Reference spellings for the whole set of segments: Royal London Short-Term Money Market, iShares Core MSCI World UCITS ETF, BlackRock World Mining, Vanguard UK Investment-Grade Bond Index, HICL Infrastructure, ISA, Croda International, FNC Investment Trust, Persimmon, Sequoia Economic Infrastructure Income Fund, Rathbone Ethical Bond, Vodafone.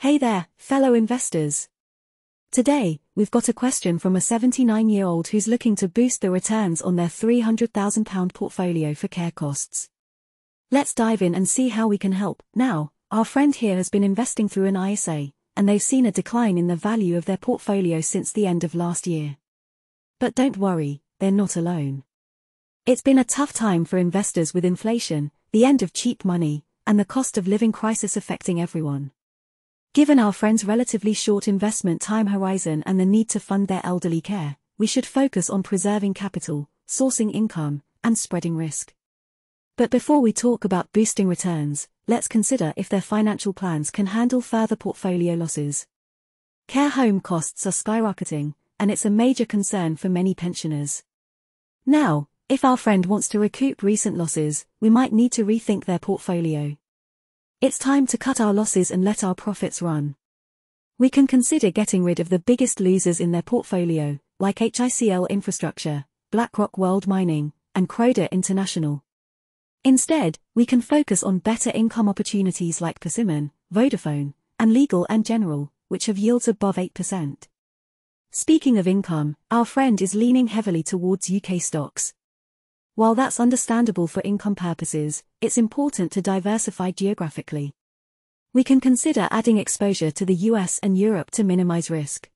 Hey there, fellow investors. Today, we've got a question from a 79-year-old who's looking to boost the returns on their £300,000 portfolio for care costs. Let's dive in and see how we can help. Now, our friend here has been investing through an ISA, and they've seen a decline in the value of their portfolio since the end of last year. But don't worry, they're not alone. It's been a tough time for investors with inflation, the end of cheap money, and the cost of living crisis affecting everyone. Given our friend's relatively short investment time horizon and the need to fund their elderly care, we should focus on preserving capital, sourcing income, and spreading risk. But before we talk about boosting returns, let's consider if their financial plans can handle further portfolio losses. Care home costs are skyrocketing, and it's a major concern for many pensioners. Now, if our friend wants to recoup recent losses, we might need to rethink their portfolio. It's time to cut our losses and let our profits run. We can consider getting rid of the biggest losers in their portfolio, like HICL Infrastructure, BlackRock World Mining, and Croda International. Instead, we can focus on better income opportunities like Persimmon, Vodafone, and Legal & General, which have yields above 8%. Speaking of income, our friend is leaning heavily towards UK stocks. While that's understandable for income purposes, it's important to diversify geographically. We can consider adding exposure to the US and Europe to minimize risk.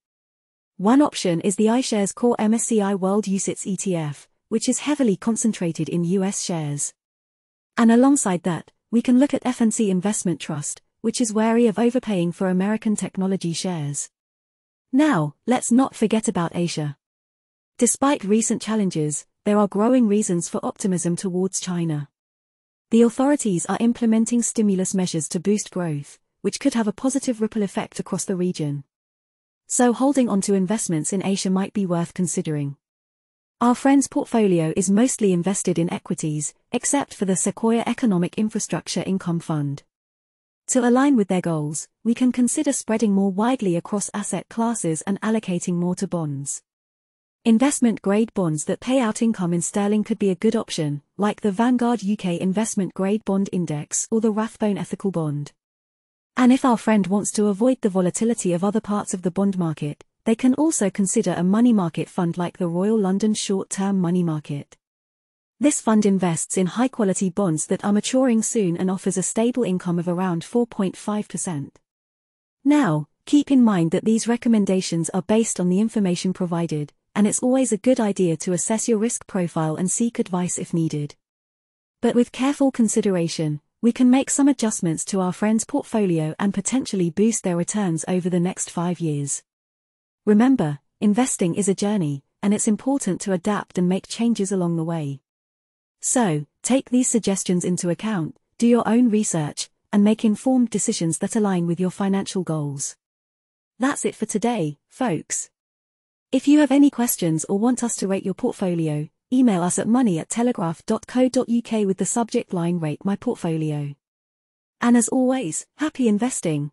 One option is the iShares Core MSCI World UCITS ETF, which is heavily concentrated in US shares. And alongside that, we can look at FNC Investment Trust, which is wary of overpaying for American technology shares. Now, let's not forget about Asia. Despite recent challenges, there are growing reasons for optimism towards China. The authorities are implementing stimulus measures to boost growth, which could have a positive ripple effect across the region. So holding on to investments in Asia might be worth considering. Our friend's portfolio is mostly invested in equities, except for the Sequoia Economic Infrastructure Income Fund. To align with their goals, we can consider spreading more widely across asset classes and allocating more to bonds. Investment-grade bonds that pay out income in sterling could be a good option, like the Vanguard UK Investment-Grade Bond Index or the Rathbone Ethical Bond. And if our friend wants to avoid the volatility of other parts of the bond market, they can also consider a money market fund like the Royal London Short-Term Money Market. This fund invests in high-quality bonds that are maturing soon and offers a stable income of around 4.5%. Now, keep in mind that these recommendations are based on the information provided, and it's always a good idea to assess your risk profile and seek advice if needed. But with careful consideration, we can make some adjustments to our friend's portfolio and potentially boost their returns over the next 5 years. Remember, investing is a journey, and it's important to adapt and make changes along the way. So, take these suggestions into account, do your own research, and make informed decisions that align with your financial goals. That's it for today, folks. If you have any questions or want us to rate your portfolio, email us at money@telegraph.co.uk with the subject line "Rate my portfolio." And as always, happy investing!